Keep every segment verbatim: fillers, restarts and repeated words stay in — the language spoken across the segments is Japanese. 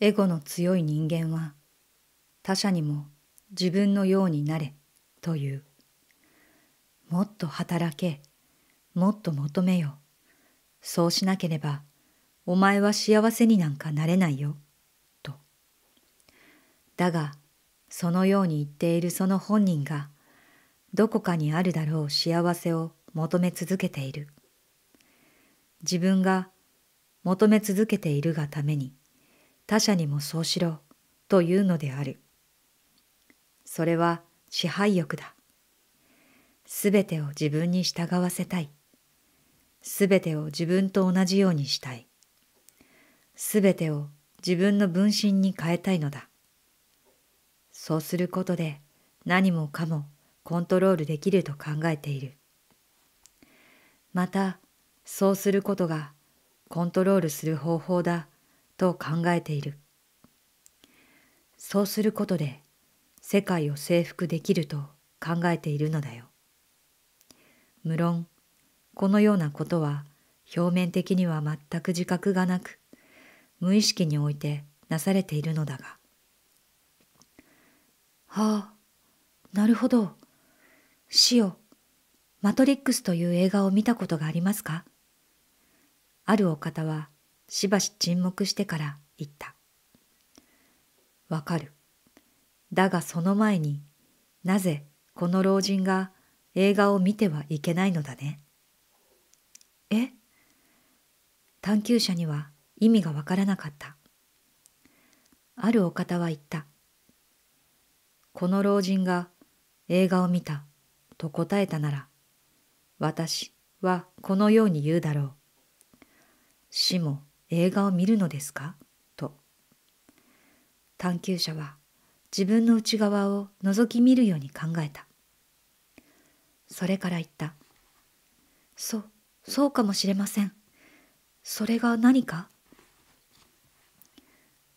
エゴの強い人間は、他者にも自分のようになれという。もっと働け、もっと求めよ。そうしなければ、お前は幸せになんかなれないよ、と。だが、そのように言っているその本人が、どこかにあるだろう幸せを求め続けている。自分が求め続けているがために、他者にもそうしろ、というのである。それは支配欲だ。すべてを自分に従わせたい。すべてを自分と同じようにしたい。すべてを自分の分身に変えたいのだ。そうすることで何もかもコントロールできると考えている。また、そうすることがコントロールする方法だと考えている。そうすることで世界を征服できると考えているのだよ。無論、このようなことは表面的には全く自覚がなく、無意識においてなされているのだが。はあ、なるほど。シオ、マトリックスという映画を見たことがありますか？あるお方はしばし沈黙してから言った。わかる。だがその前に、なぜこの老人が映画を見てはいけないのだね。え？探求者には意味がわからなかった。あるお方は言った。この老人が映画を見たと答えたなら、私はこのように言うだろう。死も映画を見るのですか？探求者は自分の内側を覗き見るように考えた。それから言った。そ、そうかもしれません。それが何か？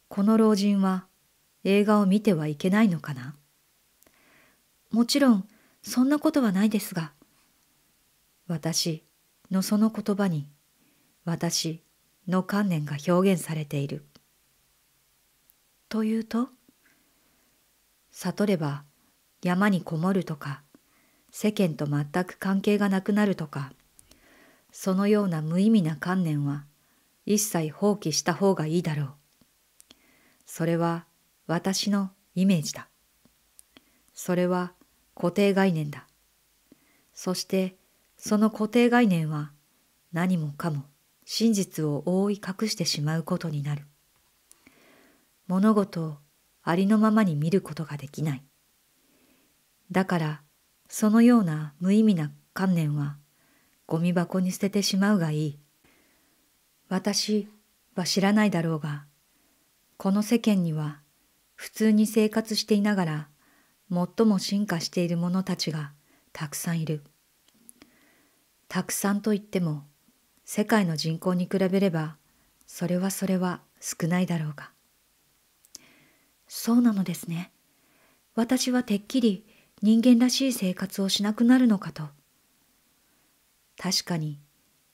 この老人は映画を見てはいけないのかな？もちろん、そんなことはないですが。私のその言葉に、私の観念が表現されている。というと、悟れば山にこもるとか、世間と全く関係がなくなるとか、そのような無意味な観念は一切放棄した方がいいだろう。それは私のイメージだ。それは固定概念だ。そしてその固定概念は何もかも真実を覆い隠してしまうことになる。物事をありのままに見ることができない。だから、そのような無意味な観念は、ゴミ箱に捨ててしまうがいい。私は知らないだろうが、この世間には、普通に生活していながら、最も進化している者たちがたくさんいる。たくさんといっても、世界の人口に比べれば、それはそれは少ないだろうが。そうなのですね。私はてっきり人間らしい生活をしなくなるのかと。確かに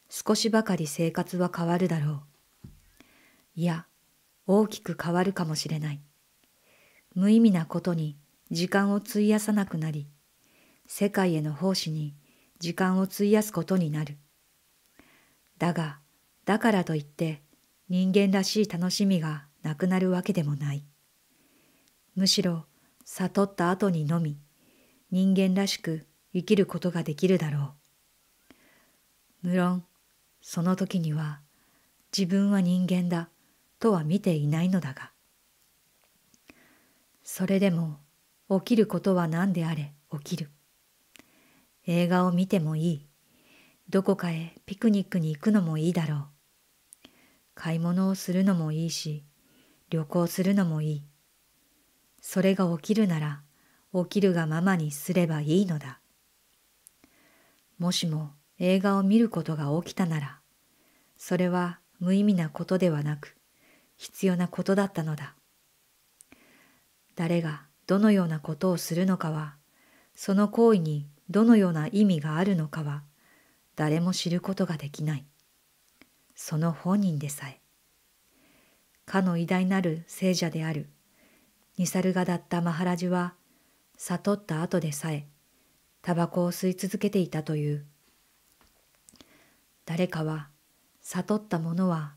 少しばかり生活は変わるだろう。いや、大きく変わるかもしれない。無意味なことに時間を費やさなくなり、世界への奉仕に時間を費やすことになる。だが、だからといって人間らしい楽しみがなくなるわけでもない。むしろ悟った後にのみ人間らしく生きることができるだろう。無論その時には自分は人間だとは見ていないのだが、それでも起きることは何であれ起きる。映画を見てもいい。どこかへピクニックに行くのもいいだろう。買い物をするのもいいし、旅行するのもいい。それが起きるなら、起きるがままにすればいいのだ。もしも映画を見ることが起きたなら、それは無意味なことではなく、必要なことだったのだ。誰がどのようなことをするのかは、その行為にどのような意味があるのかは、誰も知ることができない。その本人でさえ。かの偉大なる聖者であるニサルガダッタ・マハラジは悟った後でさえタバコを吸い続けていたという。誰かは悟った者は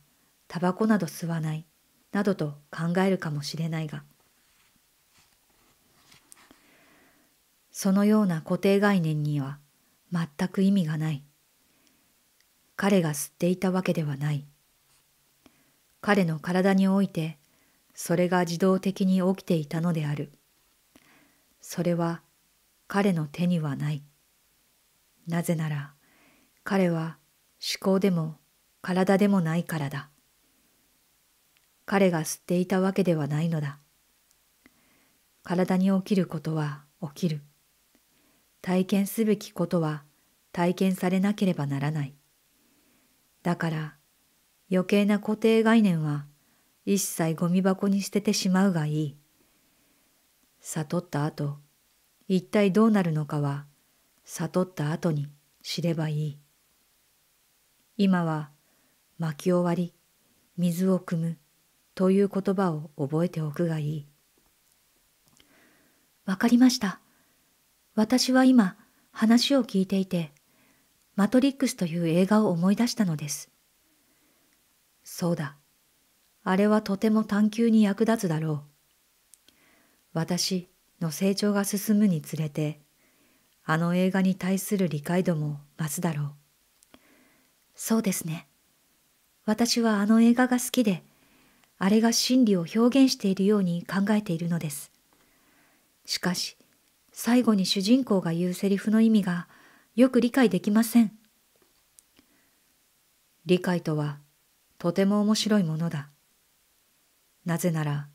タバコなど吸わないなどと考えるかもしれないが、そのような固定概念には全く意味がない。彼が吸っていたわけではない。彼の体においてそれが自動的に起きていたのである。それは彼の手にはない。なぜなら彼は思考でも体でもないからだ。彼が吸っていたわけではないのだ。体に起きることは起きる。体験すべきことは体験されなければならない。だから余計な固定概念は一切ゴミ箱に捨ててしまうがいい。悟った後、一体どうなるのかは悟った後に知ればいい。今は巻き終わり、水を汲むという言葉を覚えておくがいい。わかりました。私は今話を聞いていて、マトリックスという映画を思い出したのです。そうだ。あれはとても探求に役立つだろう。私の成長が進むにつれて、あの映画に対する理解度も増すだろう。そうですね。私はあの映画が好きで、あれが真理を表現しているように考えているのです。しかし、最後に主人公が言うセリフの意味がよく理解できません。理解とはとても面白いものだ。なぜなら、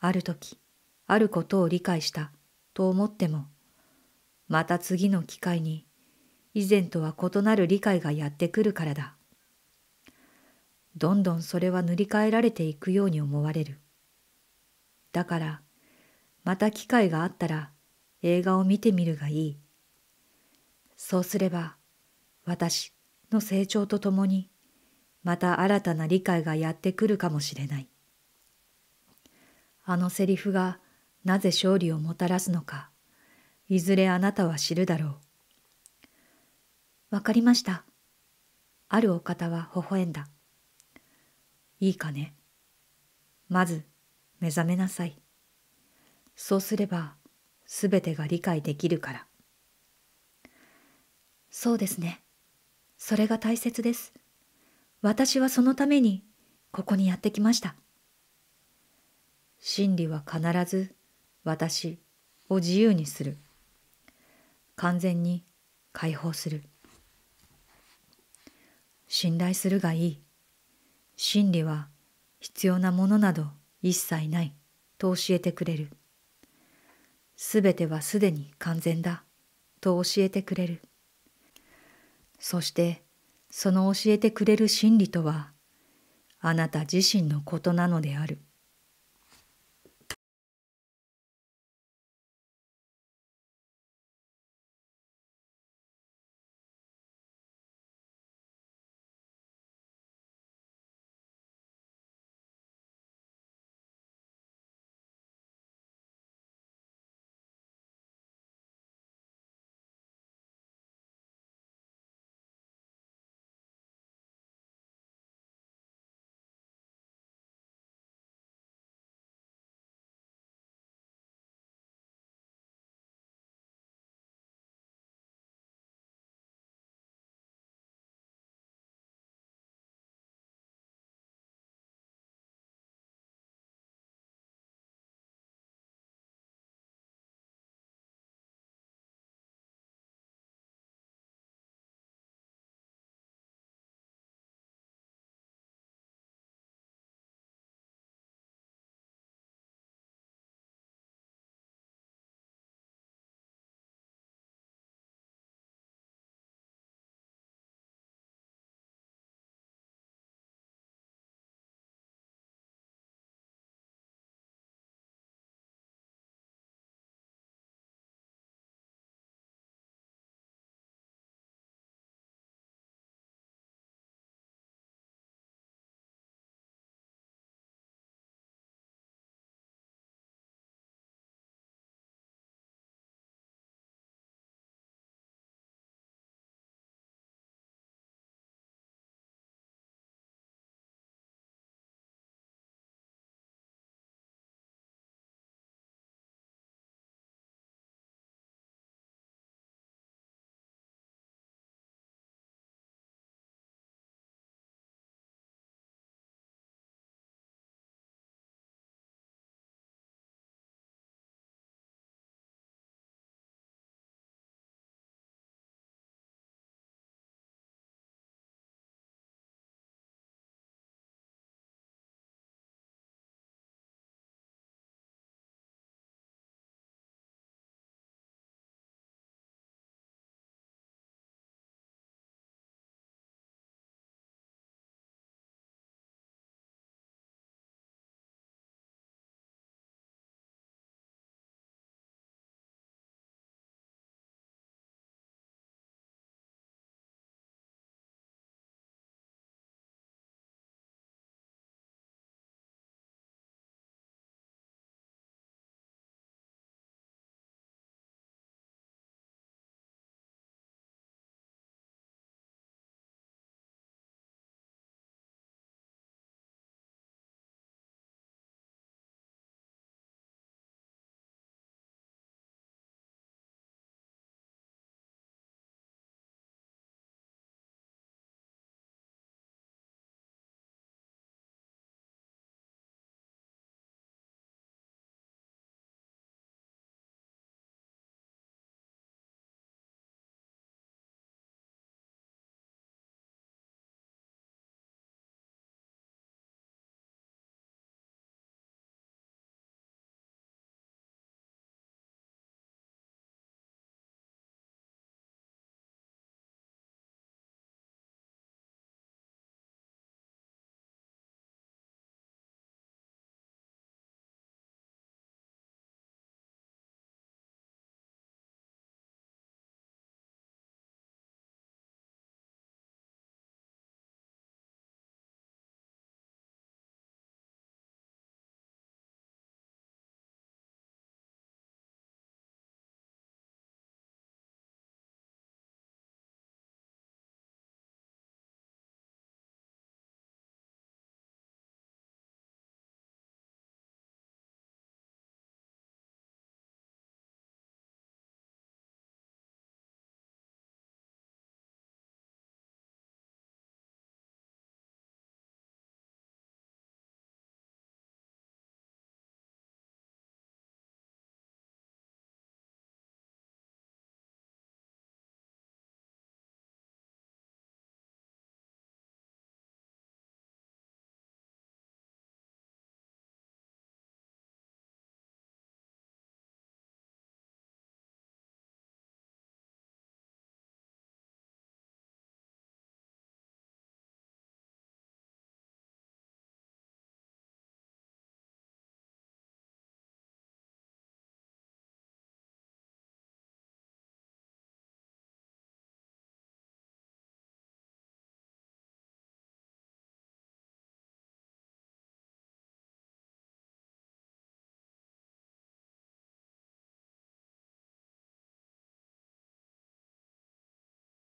ある時、あることを理解したと思っても、また次の機会に以前とは異なる理解がやってくるからだ。どんどんそれは塗り替えられていくように思われる。だから、また機会があったら映画を見てみるがいい。そうすれば、私の成長とともに、また新たな理解がやってくるかもしれない。あのセリフがなぜ勝利をもたらすのか、いずれあなたは知るだろう。わかりました。あるお方は微笑んだ。いいかね。まず目覚めなさい。そうすればすべてが理解できるから。そうですね。それが大切です。私はそのためにここにやってきました。真理は必ず私を自由にする。完全に解放する。信頼するがいい。真理は必要なものなど一切ないと教えてくれる。すべてはすでに完全だと教えてくれる。そしてその教えてくれる真理とはあなた自身のことなのである。